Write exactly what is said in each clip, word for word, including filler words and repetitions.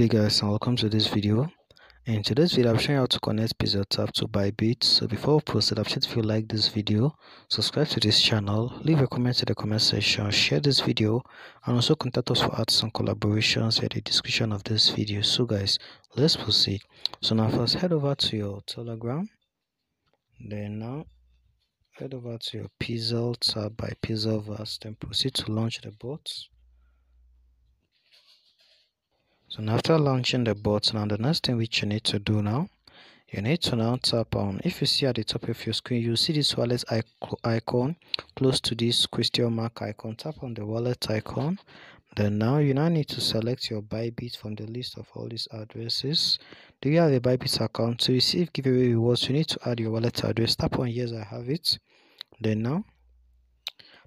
Good day guys, and welcome to this video. In today's video, I'm showing you how to connect PixelTap to Bybit. So before we proceed, I've sure if you like this video, subscribe to this channel, leave a comment in the comment section, share this video, and also contact us for ads and collaborations at the description of this video. So guys, let's proceed. So now first head over to your Telegram, then now head over to your PixelTap by Pixelverse, then proceed to launch the bot. So now after launching the bot, now the next thing which you need to do now, you need to now tap on, if you see at the top of your screen, you see this wallet icon close to this question mark icon, tap on the wallet icon. Then now you now need to select your Bybit from the list of all these addresses. Do you have a Bybit account? To receive giveaway rewards, you need to add your wallet address, tap on yes I have it. Then now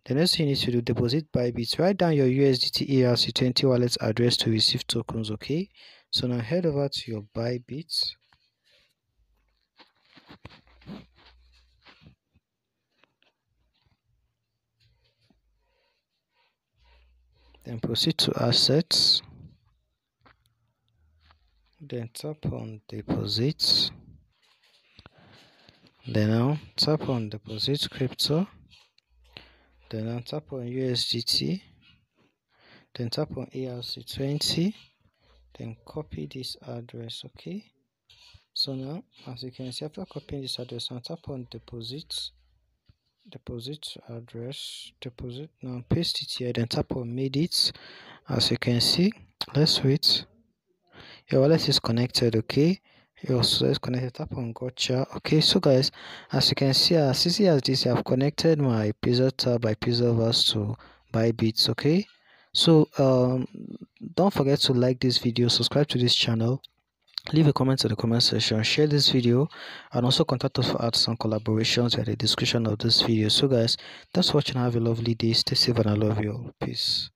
the next thing you need to do, deposit Bybit. Write down your U S D T E R C twenty wallet address to receive tokens, okay? So now head over to your Bybit. Then proceed to assets. Then tap on deposits. Then now tap on deposit crypto. Then I'll tap on U S D T, then tap on E R C twenty, then copy this address, okay? So now, as you can see, after copying this address, now tap on deposit, deposit address, deposit, now paste it here, then tap on made it. As you can see, let's wait. Your wallet is connected, okay? Also is connected, tap on gotcha. Okay, so guys, as you can see, as easy as this, I've connected my PixelTap by Pixelverse to Bybit. Okay, so um don't forget to like this video, subscribe to this channel, leave a comment in the comment section, share this video, and also contact us for ads and collaborations at the description of this video. So guys, thanks for watching, have a lovely day, stay safe, and I love you all. Peace.